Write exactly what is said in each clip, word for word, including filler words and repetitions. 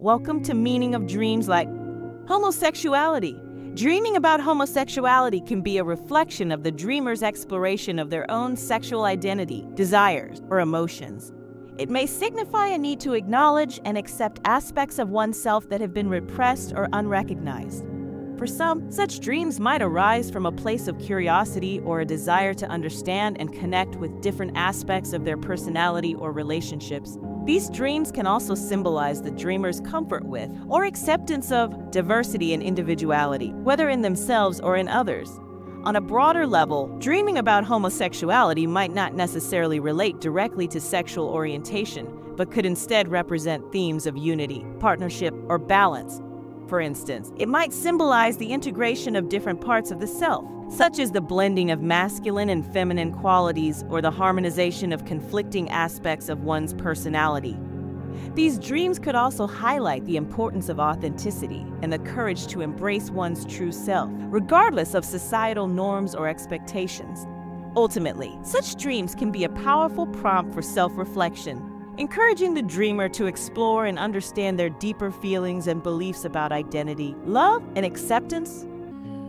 Welcome to Meaning of Dreams Like Homosexuality. Dreaming about homosexuality can be a reflection of the dreamer's exploration of their own sexual identity, desires, or emotions. It may signify a need to acknowledge and accept aspects of oneself that have been repressed or unrecognized. For some, such dreams might arise from a place of curiosity or a desire to understand and connect with different aspects of their personality or relationships. These dreams can also symbolize the dreamer's comfort with or acceptance of diversity and individuality, whether in themselves or in others. On a broader level, dreaming about homosexuality might not necessarily relate directly to sexual orientation, but could instead represent themes of unity, partnership, or balance. For instance, it might symbolize the integration of different parts of the self, such as the blending of masculine and feminine qualities or the harmonization of conflicting aspects of one's personality. These dreams could also highlight the importance of authenticity and the courage to embrace one's true self, regardless of societal norms or expectations. Ultimately, such dreams can be a powerful prompt for self-reflection, encouraging the dreamer to explore and understand their deeper feelings and beliefs about identity, love, and acceptance.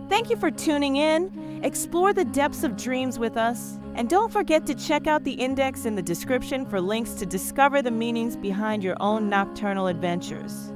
Thank you for tuning in. Explore the depths of dreams with us. And don't forget to check out the index in the description for links to discover the meanings behind your own nocturnal adventures.